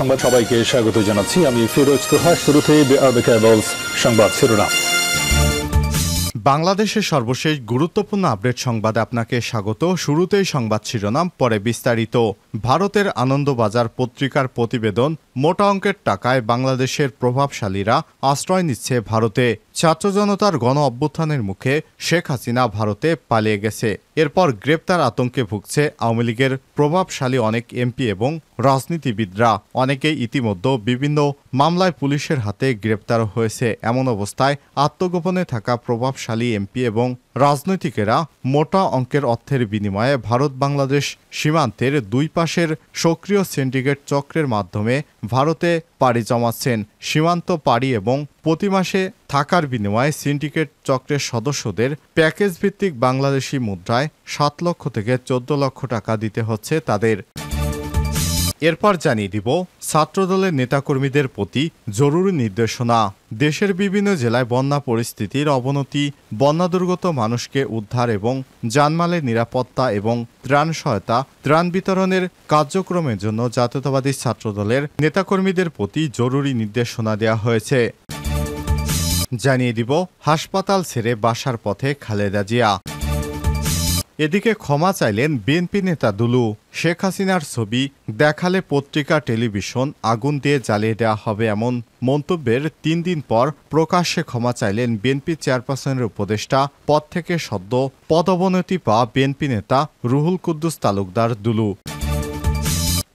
সংবাদ সবাইকে স্বাগত জানাচ্ছি। আমি ফিরোজ তোহা। শুরুতেই এভারকেয়ার সংবাদ শিরোনাম। বাংলাদেশের সর্বশেষ গুরুত্বপূর্ণ আপডেট সংবাদে আপনাকে স্বাগত। শুরুতেই সংবাদ শিরোনাম, পরে বিস্তারিত। ভারতের আনন্দবাজার পত্রিকার প্রতিবেদন, মোটা অঙ্কের টাকায় বাংলাদেশের প্রভাবশালীরা আশ্রয় নিচ্ছে ভারতে। ছাত্র জনতার গণ অভ্যুত্থানের মুখে শেখ হাসিনা ভারতে পালিয়ে গেছে। এরপর গ্রেপ্তার আতঙ্কে ভুগছে আওয়ামী লীগের প্রভাবশালী অনেক এমপি এবং রাজনীতিবিদরা। অনেকেই ইতিমধ্যে বিভিন্ন মামলায় পুলিশের হাতে গ্রেপ্তার হয়েছে। এমন অবস্থায় আত্মগোপনে থাকা প্রভাবশালী এমপি এবং রাজনৈতিকেরা মোটা অঙ্কের অর্থের বিনিময়ে ভারত বাংলাদেশ সীমান্তের দুই পাশের সক্রিয় সিন্ডিকেট চক্রের মাধ্যমে ভারতে পাড়ি জমাচ্ছেন। সীমান্ত পাড়ি এবং প্রতি মাসে থাকার বিনিময়ে সিন্ডিকেট চক্রের সদস্যদের প্যাকেজ ভিত্তিক বাংলাদেশি মুদ্রায় 7 লক্ষ থেকে 14 লক্ষ টাকা দিতে হচ্ছে তাদের। এরপর জানিয়ে দিব ছাত্রদলের নেতাকর্মীদের প্রতি জরুরি নির্দেশনা। দেশের বিভিন্ন জেলায় বন্যা পরিস্থিতির অবনতি, বন্যাদুর্গত মানুষকে উদ্ধার এবং জানমালের নিরাপত্তা এবং ত্রাণ সহায়তা, ত্রাণ বিতরণের কার্যক্রমের জন্য জাতীয়তাবাদী ছাত্রদলের নেতাকর্মীদের প্রতি জরুরি নির্দেশনা দেওয়া হয়েছে। জানিয়ে দিব হাসপাতাল ছেড়ে বাসার পথে খালেদা জিয়া। এদিকে ক্ষমা চাইলেন বিএনপি নেতা দুলু। শেখ হাসিনার ছবি দেখালে পত্রিকা, টেলিভিশন আগুন দিয়ে জ্বালিয়ে দেওয়া হবে, এমন মন্তব্যের 3 দিন পর প্রকাশ্যে ক্ষমা চাইলেন বিএনপি চেয়ারপারসনের উপদেষ্টা পদ থেকে সদ্য পদোন্নতি পাওয়া বিএনপি নেতা রুহুল কুদ্দুস তালুকদার দুলু।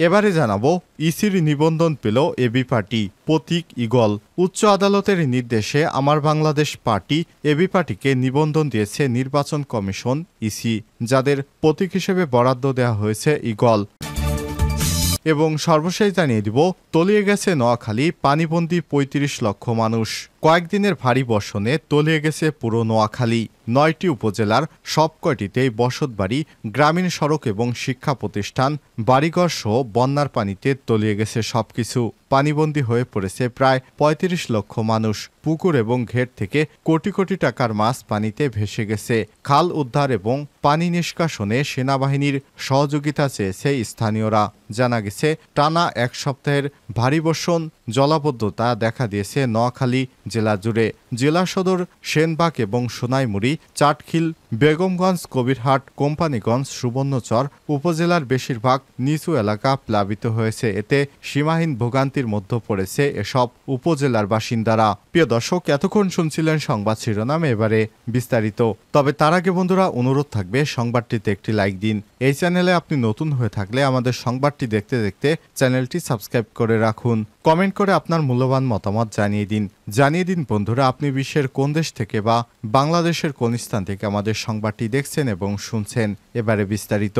এবারে জানাবো ইসির নিবন্ধন পেল এবি পার্টি, প্রতীক ইগল। উচ্চ আদালতের নির্দেশে আমার বাংলাদেশ পার্টি এবি পার্টিকে নিবন্ধন দিয়েছে নির্বাচন কমিশন ইসি, যাদের প্রতীক হিসেবে বরাদ্দ দেওয়া হয়েছে ইগল। এবং সর্বশেষ জানিয়ে দিব তলিয়ে গেছে নোয়াখালী, পানিবন্দী 35 লক্ষ মানুষ। কয়েকদিনের ভারী বর্ষণে তলিয়ে গেছে পুরো নোয়াখালী। 9টি উপজেলার সব কয়টিতেই বসতবাড়ি, গ্রামীণ সড়ক এবং শিক্ষা প্রতিষ্ঠান, বাড়িঘর সহ বন্যার পানিতে তলিয়ে গেছে সবকিছু। পানিবন্দী হয়ে পড়েছে প্রায় 35 লক্ষ মানুষ। পুকুর এবং ঘের থেকে কোটি কোটি টাকার মাছ পানিতে ভেসে গেছে। খাল উদ্ধার এবং পানি নিষ্কাশনে সেনাবাহিনীর সহযোগিতা চেয়েছে স্থানীয়রা। জানা গেছে টানা 1 সপ্তাহের ভারী বর্ষণ জলাবদ্ধতা দেখা দিয়েছে নোয়াখালী জেলা জুড়ে। জেলা সদর সেনবাগ এবং সোনাইমুড়ী, চাটখিল, বেগমগঞ্জ, কবিরহাট, কোম্পানিগঞ্জ, সুবর্ণচর উপজেলার বেশিরভাগ নিচু এলাকা প্লাবিত হয়েছে। এতে সীমাহীন ভোগান্তির মধ্যে পড়েছে এসব উপজেলার বাসিন্দারা। প্রিয় দর্শক, এতক্ষণ শুনছিলেন সংবাদ শিরোনাম, এবারে বিস্তারিত। তবে তার আগে বন্ধুরা অনুরোধ থাকবে সংবাদটিতে একটি লাইক দিন। এই চ্যানেলে আপনি নতুন হয়ে থাকলে আমাদের সংবাদটি দেখতে দেখতে চ্যানেলটি সাবস্ক্রাইব করে রাখুন। কমেন্ট করে আপনার মূল্যবান মতামত জানিয়ে দিন। বন্ধুরা, আপনি বিশ্বের কোন দেশ থেকে বা বাংলাদেশের কোন স্থান থেকে আমাদের সংবাদটি দেখছেন এবং শুনছেন। এবারে বিস্তারিত।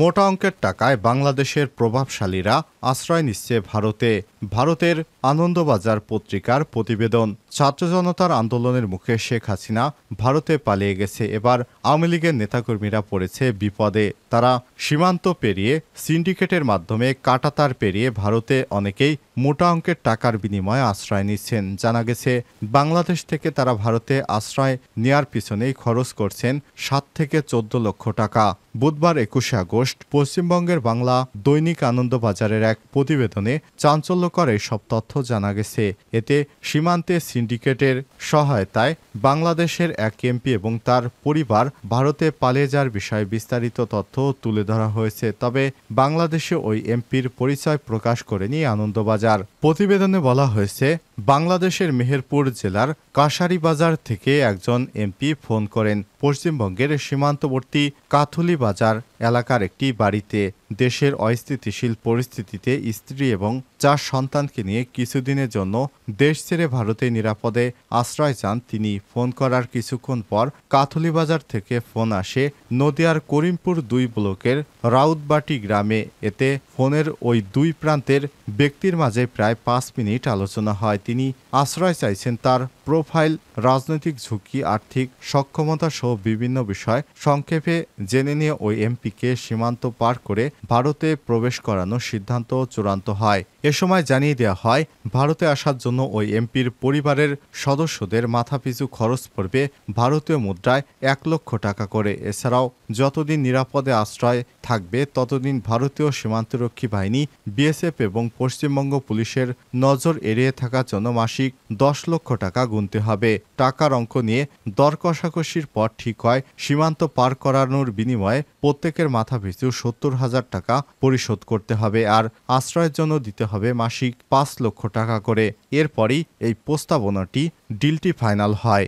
মোটা অঙ্কের টাকায় বাংলাদেশের প্রভাবশালীরা আশ্রয় নিচ্ছে ভারতে। ভারতের আনন্দবাজার পত্রিকার প্রতিবেদন, ছাত্র জনতার আন্দোলনের মুখে শেখ হাসিনা ভারতে পালিয়ে গেছে। এবার আওয়ামী লীগের নেতাকর্মীরা পড়েছে বিপদে। তারা সীমান্ত পেরিয়ে সিন্ডিকেটের মাধ্যমে কাঁটাতার পেরিয়ে ভারতে অনেকেই মোটা অঙ্কের টাকার বিনিময়ে আশ্রয় নিচ্ছেন। জানা গেছে বাংলাদেশ থেকে তারা ভারতে আশ্রয় নেয়ার পিছনেই খরচ করছেন 7 থেকে 14 লক্ষ টাকা। বুধবার 21 আগস্ট পশ্চিমবঙ্গের বাংলা দৈনিক আনন্দবাজারের এক প্রতিবেদনে চাঞ্চল্যকর এইসব তথ্য জানা গেছে। এতে সীমান্তে সিন্ডিকেটের সহায়তায় বাংলাদেশের এক এমপি এবং তার পরিবার ভারতে পালিয়ে যাওয়ার বিষয়ে বিস্তারিত তথ্য তুলে ধরা হয়েছে। তবে বাংলাদেশে ওই এমপির পরিচয় প্রকাশ করেনি আনন্দবাজার। প্রতিবেদনে বলা হয়েছে বাংলাদেশের মেহেরপুর জেলার কাঁথুলিবাজার থেকে একজন এমপি ফোন করেন পশ্চিমবঙ্গের সীমান্তবর্তী কাঁথুলিবাজার এলাকার একটি বাড়িতে। দেশের অস্থিতিশীল পরিস্থিতিতে স্ত্রী এবং 4 সন্তানকে নিয়ে কিছুদিনের জন্য দেশ ছেড়ে ভারতে নিরাপদে আশ্রয় চান তিনি। ফোন করার কিছুক্ষণ পর কাঁথুলিবাজার থেকে ফোন আসে নদিয়ার করিমপুর 2 ব্লকের রাউদবাটি গ্রামে। এতে ফোনের ওই দুই প্রান্তের ব্যক্তির মাঝে প্রায় 5 মিনিট আলোচনা হয়। তিনি আশ্রয় চাইছেন তার প্রোফাইল, রাজনৈতিক ঝুঁকি, আর্থিক সক্ষমতা সহ বিভিন্ন বিষয় সংক্ষেপে জেনে নিয়ে ওই এমপিকে সীমান্ত পার করে ভারতে প্রবেশ করানোর সিদ্ধান্ত চূড়ান্ত হয়। এ সময় জানিয়ে দেওয়া হয়, ভারতে আসার জন্য ওই এমপির পরিবারের সদস্যদের মাথাপিছু খরচ পড়বে ভারতীয় মুদ্রায় 1,00,000 টাকা করে। এছাড়াও যতদিন নিরাপদে আশ্রয় থাকবে ততদিন ভারতীয় সীমান্তরক্ষী বাহিনী বিএসএফ এবং পশ্চিমবঙ্গ পুলিশের নজর এড়িয়ে থাকার জন্য মাসিক 10,00,000 টাকা গুনতে হবে। টাকার অঙ্ক নিয়ে দর কষাকষির পর ঠিক হয় সীমান্ত পার করানোর বিনিময়ে প্রত্যেকের মাথাপিছু 70,000 টাকা পরিশোধ করতে হবে, আর আশ্রয়ের জন্য দিতে হবে মাসিক 5,00,000 টাকা করে। এরপরই এই প্রস্তাবনাটি ডিলটি ফাইনাল হয়।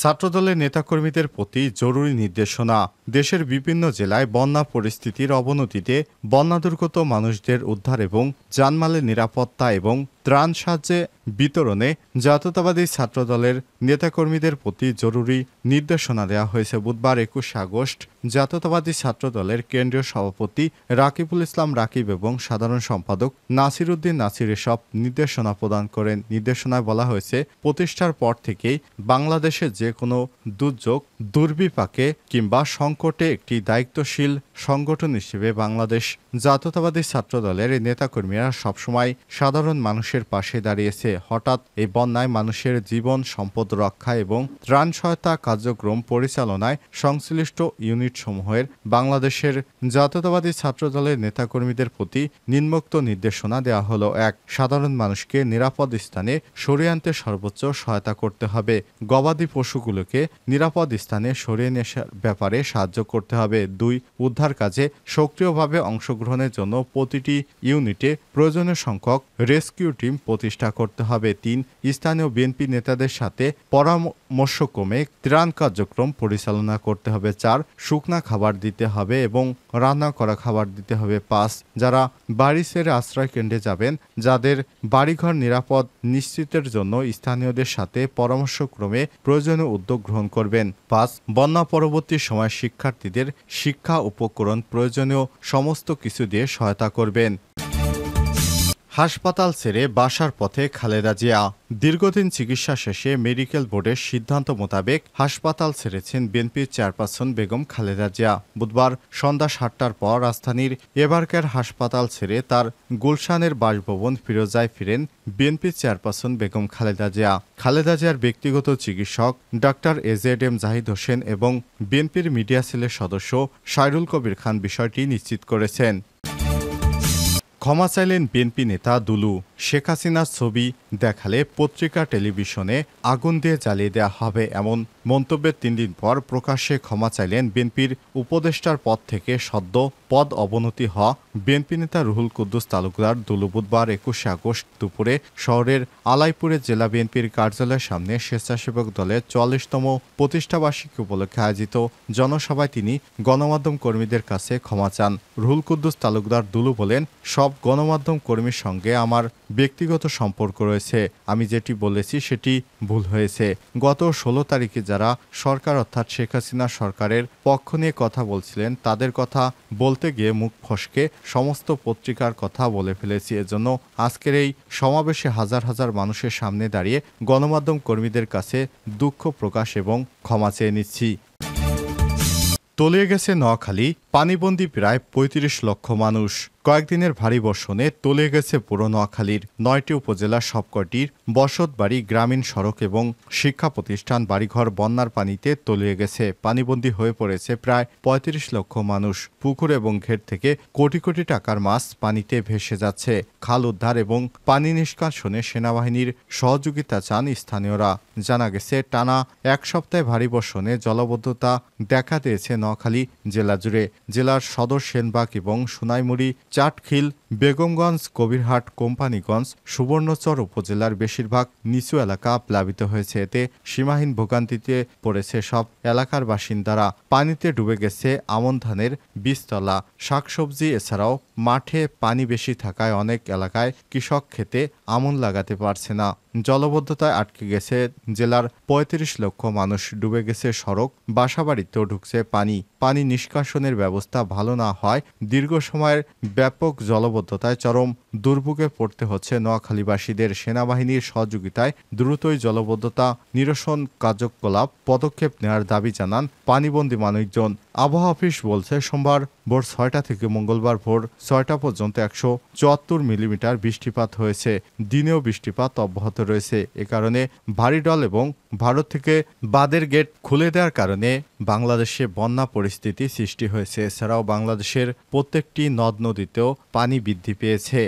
ছাত্রদলের নেতাকর্মীদের প্রতি জরুরি নির্দেশনা। দেশের বিভিন্ন জেলায় বন্যা পরিস্থিতির অবনতিতে বন্যাদুর্গত মানুষদের উদ্ধার এবং জানমালের নিরাপত্তা এবং ত্রাণ সাহায্যে বিতরণে জাতীয়তাবাদী ছাত্রদলের নেতাকর্মীদের প্রতি জরুরি নির্দেশনা দেওয়া হয়েছে। বুধবার 21 আগস্ট জাতীয়তাবাদী ছাত্রদলের কেন্দ্রীয় সভাপতি রাকিবুল ইসলাম রাকিব এবং সাধারণ সম্পাদক নাসিরউদ্দিন নাসির এসব নির্দেশনা প্রদান করেন। নির্দেশনায় বলা হয়েছে, প্রতিষ্ঠার পর থেকেই বাংলাদেশে যে কোনো দুর্যোগ, দুর্বিপাকে কিংবা সংকটে একটি দায়িত্বশীল সংগঠন হিসেবে বাংলাদেশ জাতীয়তাবাদী ছাত্রদলের নেতাকর্মীরা সবসময় সাধারণ মানুষের পাশে দাঁড়িয়েছে। হঠাৎ এই বন্যায় মানুষের জীবন, সম্পদ রক্ষা এবং ত্রাণ সহায়তা কার্যক্রম পরিচালনায় সংশ্লিষ্ট ইউনিটসমূহের বাংলাদেশের জাতীয়তাবাদী ছাত্রদলের নেতাকর্মীদের প্রতি নিম্নোক্ত নির্দেশনা দেওয়া হলো। 1. সাধারণ মানুষকে নিরাপদ স্থানে সরিয়ে আনতে সর্বোচ্চ সহায়তা করতে হবে। গবাদি পশুগুলোকে নিরাপদ স্থানে সরিয়ে নেওয়ার ব্যাপারে সাহায্য করতে হবে। 2. উদ্ধার কাজে সক্রিয়ভাবে অংশগ্রহণের জন্য প্রতিটি ইউনিটে প্রয়োজনীয় সংখ্যক রেস্কিউ টিম প্রতিষ্ঠা করতে হবে। 3. স্থানীয় বিএনপি নেতাদের সাথে পরামর্শক্রমে ত্রাণ কার্যক্রম পরিচালনা করতে হবে। 4. শুকনা খাবার দিতে হবে এবং রান্না করা খাবার দিতে হবে। 5. যারা বাড়ি ছেড়ে আশ্রয় কেন্দ্রে যাবেন, যাদের বাড়িঘর নিরাপদ নিশ্চিতের জন্য স্থানীয়দের সাথে পরামর্শক্রমে প্রয়োজনীয় উদ্যোগ গ্রহণ করবেন। 5. বন্যা পরবর্তী সময় শিক্ষার্থীদের শিক্ষা উপকরণ প্রয়োজনীয় সমস্ত কিছু দিয়ে সহায়তা করবেন। হাসপাতাল ছেড়ে বাসার পথে খালেদা জিয়া। দীর্ঘদিন চিকিৎসা শেষে মেডিকেল বোর্ডের সিদ্ধান্ত মোতাবেক হাসপাতাল ছেড়েছেন বিএনপির চেয়ারপারসন বেগম খালেদা জিয়া। বুধবার সন্ধ্যা 7টার পর রাজধানীর এভারকেয়ার হাসপাতাল ছেড়ে তার গুলশানের বাসভবন ফিরোজায় ফিরেন বিএনপির চেয়ারপারসন বেগম খালেদা জিয়া। খালেদা জিয়ার ব্যক্তিগত চিকিৎসক doctor AZ M Zahid Hossain এবং বিএনপির মিডিয়া সেলের সদস্য সাইফুল কবির খান বিষয়টি নিশ্চিত করেছেন। ক্ষমা চাইলেন বিএনপি নেতা দুলু। শেখ হাসিনার ছবি দেখালে পত্রিকা, টেলিভিশনে আগুন দিয়ে জ্বালিয়ে দেওয়া হবে, এমন মন্তব্যের 3 দিন পর প্রকাশ্যে ক্ষমা চাইলেন বিএনপির উপদেষ্টার পদ থেকে সদ্য পদ অবনতি হওয়া বিএনপি নেতা রুহুল কুদ্দুস তালুকদার দুলু বুধবার 21 আগস্ট দুপুরে শহরের আলাইপুরে জেলা বিএনপির কার্যালয়ের সামনে স্বেচ্ছাসেবক দলের 40তম প্রতিষ্ঠাবার্ষিকী উপলক্ষে আয়োজিত জনসভায় তিনি গণমাধ্যম কর্মীদের কাছে ক্ষমা চান। রুহুল কুদ্দুস তালুকদার দুলু বলেন, সব গণমাধ্যম কর্মীর সঙ্গে আমার ব্যক্তিগত সম্পর্ক রয়েছে, আমি যেটি বলেছি সেটি ভুল হয়েছে। গত 16 তারিখে যারা সরকার অর্থাৎ শেখ হাসিনা সরকারের পক্ষ নিয়ে কথা বলছিলেন তাদের কথা বলতে গিয়ে মুখ ফসকে সমস্ত পত্রিকার কথা বলে ফেলেছি। এজন্য আজকের এই সমাবেশে হাজার হাজার মানুষের সামনে দাঁড়িয়ে গণমাধ্যম কর্মীদের কাছে দুঃখ প্রকাশ এবং ক্ষমা চেয়ে নিচ্ছি। তলিয়ে গেছে নোয়াখালী, পানিবন্দী প্রায় 35 লক্ষ মানুষ। কয়েকদিনের ভারী বর্ষণে তলিয়ে গেছে পুরো নোয়াখালীর 9টি উপজেলার সবকটির বসত বাড়ি, গ্রামীণ সড়ক এবং শিক্ষা প্রতিষ্ঠান, বাড়িঘর বন্যার পানিতে তলিয়ে গেছে। পানিবন্দী হয়ে পড়েছে প্রায় 35 লক্ষ মানুষ। পুকুর এবং ঘের থেকে কোটি কোটি টাকার মাছ পানিতে ভেসে যাচ্ছে। খাল উদ্ধার এবং পানি নিষ্কাশনে সেনাবাহিনীর সহযোগিতা চান স্থানীয়রা। জানা গেছে, টানা 1 সপ্তাহে ভারী বর্ষণে জলাবদ্ধতা দেখা দিয়েছে নোয়াখালী জেলা জুড়ে। জেলার সদর সেনবাগ এবং সোনাইমুড়ী, চাটখিল, বেগমগঞ্জ, কবিরহাট, কোম্পানিগঞ্জ, সুবর্ণচর উপজেলার বেশিরভাগ নিচু এলাকা প্লাবিত হয়েছে। এতে সীমাহীন ভোগান্তিতে পড়েছে সব এলাকার বাসিন্দারা। পানিতে ডুবে গেছে আমন ধানের বীজতলা, শাকসবজি। এছাড়াও মাঠে পানি বেশি থাকায় অনেক এলাকায় কৃষক খেতে আমন লাগাতে পারছে না। জলবদ্ধতায় আটকে গেছে জেলার 35 লক্ষ মানুষ। ডুবে গেছে সড়ক, বাসাবাড়িতেও ঢুকছে পানি। পানি নিষ্কাশনের ব্যবস্থা ভালো না হয় দীর্ঘ সময়ের ব্যাপক জলবদ্ধতা সীমাবদ্ধতায় চরম দুর্ভোগে পড়তে হচ্ছে নোয়াখালীবাসীদের। সেনাবাহিনীর সহযোগিতায় দ্রুতই জলাবদ্ধতা নিরসন কার্যকলাপ পদক্ষেপ নেওয়ার দাবি জানান পানিবন্দী মানুষজন। আবহাওয়া অফিস বলছে সোমবার ভোর ৬টা থেকে মঙ্গলবার ভোর ৬টা পর্যন্ত ১৭৪ মিলিমিটার বৃষ্টিপাত হয়েছে। দিনেও বৃষ্টিপাত অব্যাহত রয়েছে। এ কারণে ভারী ডল এবং ভারত থেকে বাঁধের গেট খুলে দেওয়ার কারণে বাংলাদেশে বন্যা পরিস্থিতি সৃষ্টি হয়েছে। এছাড়াও বাংলাদেশের প্রত্যেকটি নদ নদীতেও পানি বৃদ্ধি পেয়েছে।